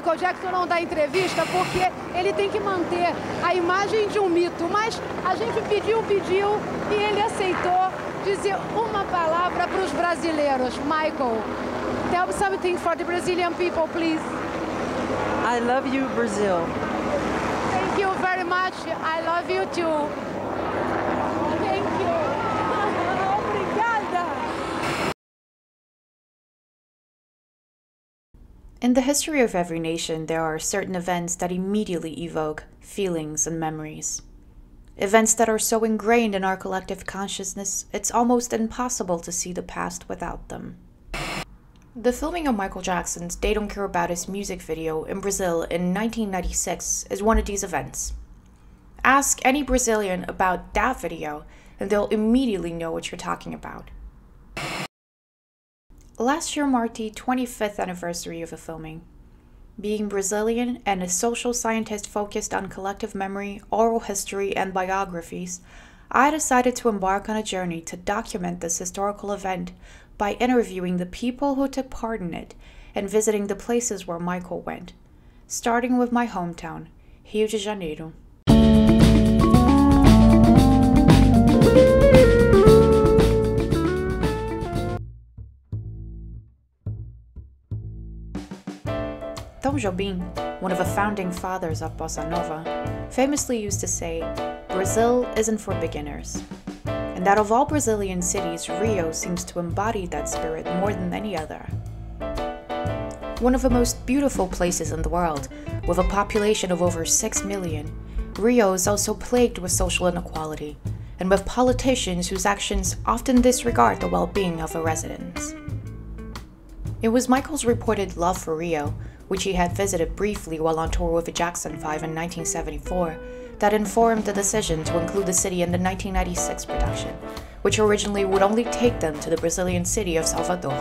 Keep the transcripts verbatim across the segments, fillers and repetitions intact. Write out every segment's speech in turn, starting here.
Michael Jackson não dá entrevista porque ele tem que manter a imagem de um mito. Mas a gente pediu, pediu e ele aceitou dizer uma palavra para os brasileiros. Michael, tell me something for the Brazilian people, please. I love you, Brazil. Thank you very much. I love you too. In the history of every nation, there are certain events that immediately evoke feelings and memories. Events that are so ingrained in our collective consciousness, it's almost impossible to see the past without them. The filming of Michael Jackson's They Don't Care About Us music video in Brazil in nineteen ninety-six is one of these events. Ask any Brazilian about that video, and they'll immediately know what you're talking about. Last year marked the twenty-fifth anniversary of the filming. Being Brazilian and a social scientist focused on collective memory, oral history, and biographies, I decided to embark on a journey to document this historical event by interviewing the people who took part in it and visiting the places where Michael went, starting with my hometown, Rio de Janeiro. Jobim, one of the founding fathers of Bossa Nova, famously used to say, "Brazil isn't for beginners." And that of all Brazilian cities, Rio seems to embody that spirit more than any other. One of the most beautiful places in the world, with a population of over six million, Rio is also plagued with social inequality, and with politicians whose actions often disregard the well-being of the residents. It was Michael's reported love for Rio, which he had visited briefly while on tour with the Jackson five in nineteen seventy-four, that informed the decision to include the city in the nineteen ninety-six production, which originally would only take them to the Brazilian city of Salvador.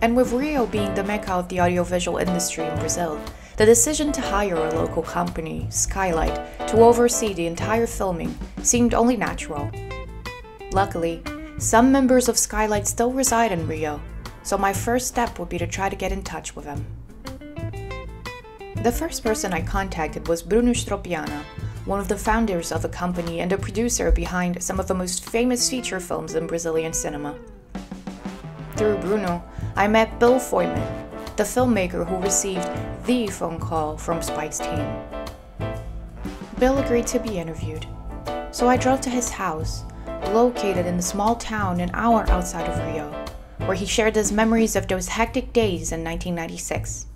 And with Rio being the mecca of the audiovisual industry in Brazil, the decision to hire a local company, Skylight, to oversee the entire filming seemed only natural. Luckily, some members of Skylight still reside in Rio, so my first step would be to try to get in touch with them. The first person I contacted was Bruno Stropiana, one of the founders of the company and a producer behind some of the most famous feature films in Brazilian cinema. Through Bruno, I met Bill Foyman, the filmmaker who received the phone call from Spike's team. Bill agreed to be interviewed, so I drove to his house, located in a small town an hour outside of Rio, where he shared his memories of those hectic days in nineteen ninety-six.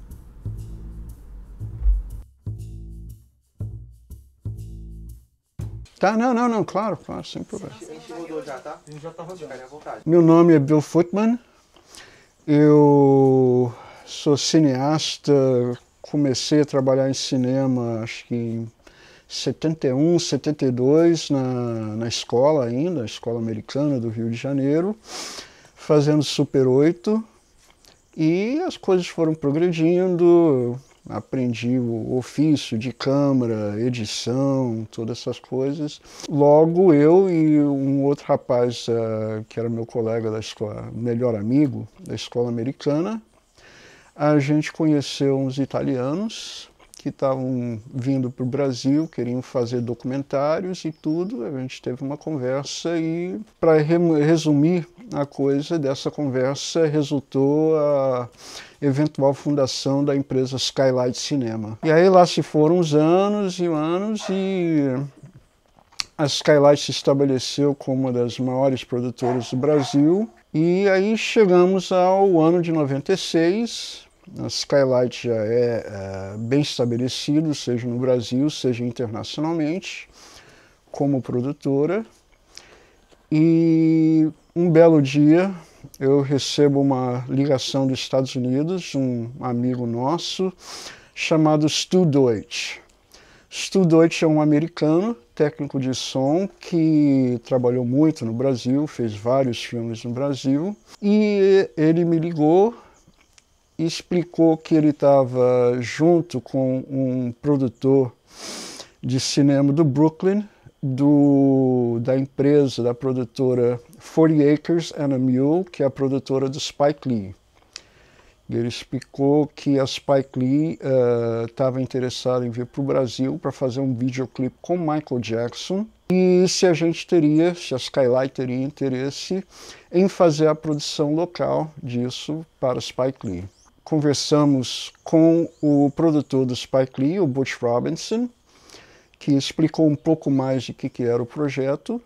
Tá, não, não, não, claro, claro, sem problema. Meu nome é Bill Foyman, eu sou cineasta, comecei a trabalhar em cinema acho que em setenta e um, setenta e dois, na, na escola ainda, a escola americana do Rio de Janeiro, fazendo Super oito, e as coisas foram progredindo. Aprendi o ofício de câmera, edição, todas essas coisas. Logo, eu e um outro rapaz, uh, que era meu colega da escola, melhor amigo da escola americana, a gente conheceu uns italianos que estavam vindo para o Brasil, queriam fazer documentários e tudo. A gente teve uma conversa e, para resumir a coisa, dessa conversa resultou a eventual fundação da empresa Skylight Cinema. E aí lá se foram uns anos e anos e a Skylight se estabeleceu como uma das maiores produtoras do Brasil. E aí chegamos ao ano de noventa e seis, A Skylight já é, é bem estabelecido, seja no Brasil, seja internacionalmente, como produtora. E um belo dia eu recebo uma ligação dos Estados Unidos, um amigo nosso, chamado Stu Deutsch. Stu Deutsch é um americano, técnico de som, que trabalhou muito no Brasil, fez vários filmes no Brasil, e ele me ligou, explicou que ele estava junto com um produtor de cinema do Brooklyn, do, da empresa, da produtora forty Acres and a Mule, que é a produtora do Spike Lee. Ele explicou que a Spike Lee estava uh, interessada em vir para o Brasil para fazer um videoclipe com Michael Jackson e se a gente teria, se a Skylight teria interesse em fazer a produção local disso para Spike Lee. Conversamos com o produtor do Spike Lee, o Butch Robinson, que explicou um pouco mais de que, que era o projeto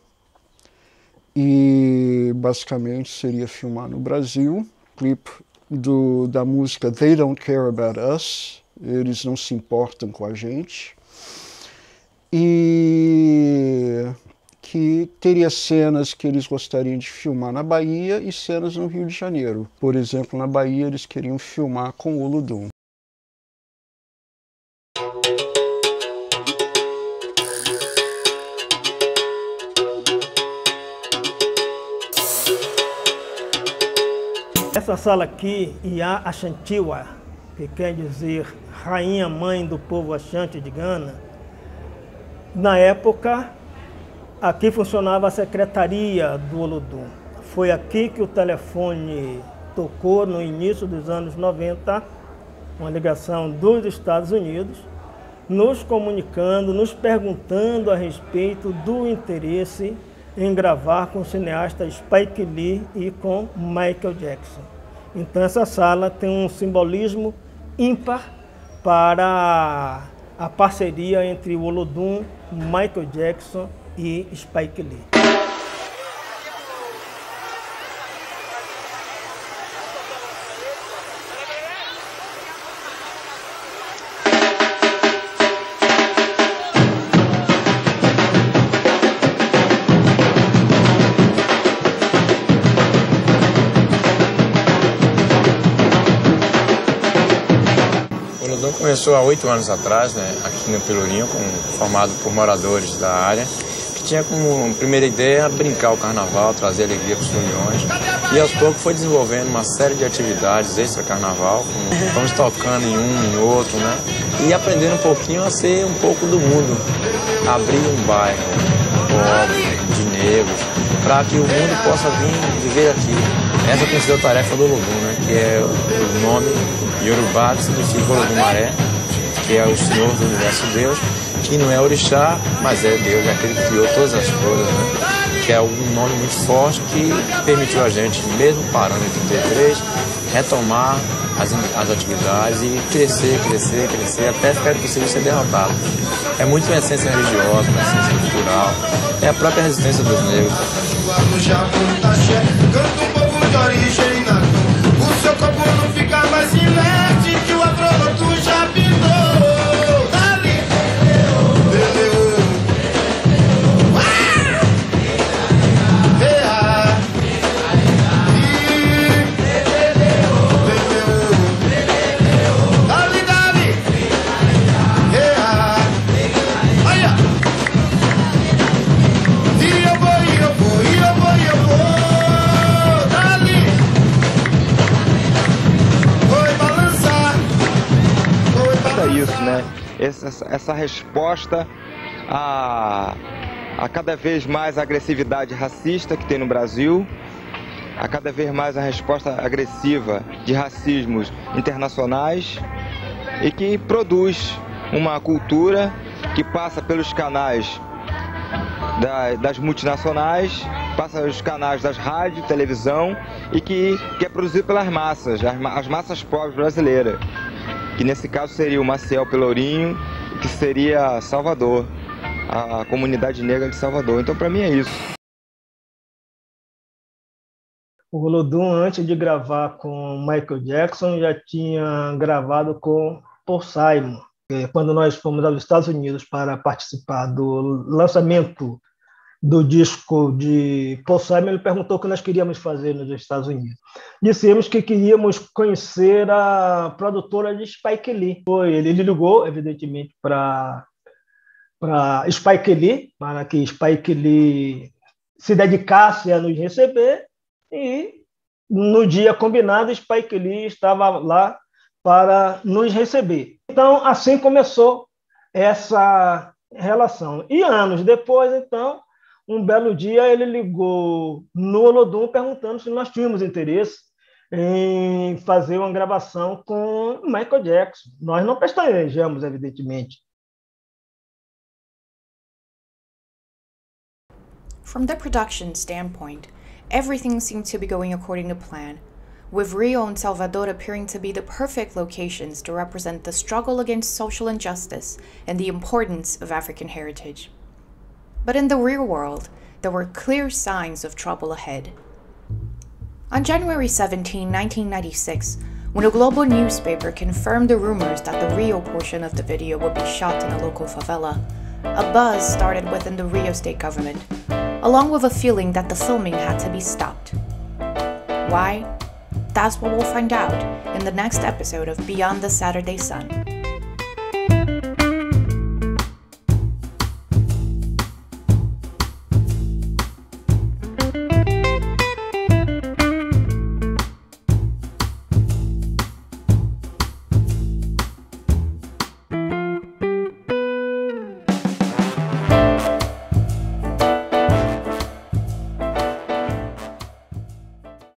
e basicamente seria filmar no Brasil, clipe Do, da música They Don't Care About Us, eles não se importam com a gente, e que teria cenas que eles gostariam de filmar na Bahia e cenas no Rio de Janeiro. Por exemplo, na Bahia eles queriam filmar com o Olodum. Essa sala aqui, Iá Axantiwa, que quer dizer rainha mãe do povo Axante de Gana, na época aqui funcionava a secretaria do Olodum. Foi aqui que o telefone tocou no início dos anos noventa, uma ligação dos Estados Unidos, nos comunicando, nos perguntando a respeito do interesse em gravar com o cineasta Spike Lee e com Michael Jackson. Então essa sala tem um simbolismo ímpar para a parceria entre o Olodum, Michael Jackson e Spike Lee. Começou há oito anos atrás, né, aqui no Pelourinho, com, formado por moradores da área, que tinha como primeira ideia brincar o carnaval, trazer alegria para os reuniões. E aos poucos foi desenvolvendo uma série de atividades extra-carnaval, com, vamos tocando em um, em outro, né, e aprendendo um pouquinho a ser um pouco do mundo. Abrir um bairro pobre, de negros, para que o mundo possa vir viver aqui. Essa tem sido a tarefa do Logum, né, que é o nome Yorubá, que significa Logum Maré, que é o Senhor do Universo Deus, que não é orixá, mas é Deus, é aquele que criou todas as coisas, né? Que é um nome muito forte que permitiu a gente, mesmo parando em trinta e três, retomar as, as atividades e crescer, crescer, crescer, até ficar impossível ser derrotado. É muito uma essência religiosa, uma essência cultural, é a própria resistência dos negros. O seu corpo não fica mais inerte, que o afrodito já pintou. Dali, dali, dali, olha. E eu vou, e eu vou, e eu vou, e eu vou. Isso, né? Essa, essa resposta a, a cada vez mais a agressividade racista que tem no Brasil, a cada vez mais a resposta agressiva de racismos internacionais e que produz uma cultura que passa pelos canais da, das multinacionais, passa pelos canais das rádios, televisão e que, que é produzida pelas massas, as, as massas pobres brasileiras. Que nesse caso seria o Marcel Pelourinho, que seria Salvador, a comunidade negra de Salvador. Então, para mim, é isso. O Olodum, antes de gravar com Michael Jackson, já tinha gravado com Paul Simon. Quando nós fomos aos Estados Unidos para participar do lançamento do disco de Paul Simon, ele perguntou o que nós queríamos fazer nos Estados Unidos. Dissemos que queríamos conhecer a produtora de Spike Lee. Ele ligou, evidentemente, para Spike Lee, para que Spike Lee se dedicasse a nos receber, e no dia combinado, Spike Lee estava lá para nos receber. Então, assim começou essa relação. E anos depois, então, um belo dia ele ligou no Olodum perguntando se nós tínhamos interesse em fazer uma gravação com Michael Jackson. Nós não pestanejamos, evidentemente. From the production standpoint, everything seemed to be going according to plan, with Rio and Salvador appearing to be the perfect locations to represent the struggle against social injustice and the importance of African heritage. But in the real world, there were clear signs of trouble ahead. On January seventeenth, nineteen ninety-six, when a global newspaper confirmed the rumors that the Rio portion of the video would be shot in a local favela, a buzz started within the Rio state government, along with a feeling that the filming had to be stopped. Why? That's what we'll find out in the next episode of Beyond the Saturday Sun.